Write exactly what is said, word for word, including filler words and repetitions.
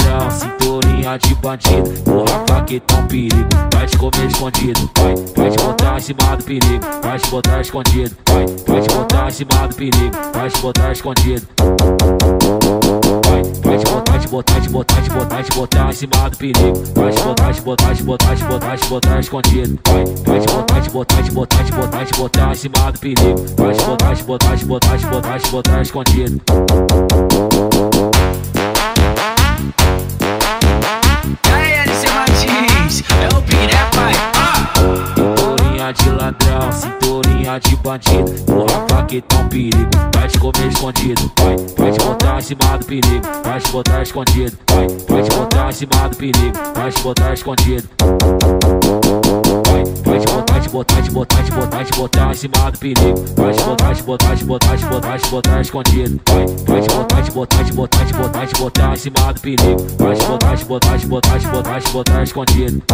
Então, sintonia de bandido, porra, tá que tá um perigo. Vai te comer escondido, vai, vai te botar em cima do perigo. Vai te botar escondido, vai, vai te botar em cima do perigo. Vai te botar escondido, vai, vai te botar, te botar, te botar, te botar, te botar em cima do perigo. Vai te botar, te botar, te botar, te botar, te botar escondido, vai, vai te botar, te botar, te botar, te botar, te botar em cima do perigo. Vai te botar, te botar, te botar, te botar, te botar escondido. De ladrão, cinturinha de bandido, porra, tá que tá um perigo. Vai te comer escondido, vai, vai te botar em cima do perigo. Vai te botar escondido, vai, vai te botar em cima do perigo. Vai te botar escondido, vai, vai te botar, te botar, te botar, te botar, te botar em cima do perigo. Vai te botar, te botar, te botar, te botar, te botar escondido, vai, vai te botar, te botar, te botar, te botar, te botar em cima do perigo. Vai te botar, te botar, te botar, te botar, te botar escondido.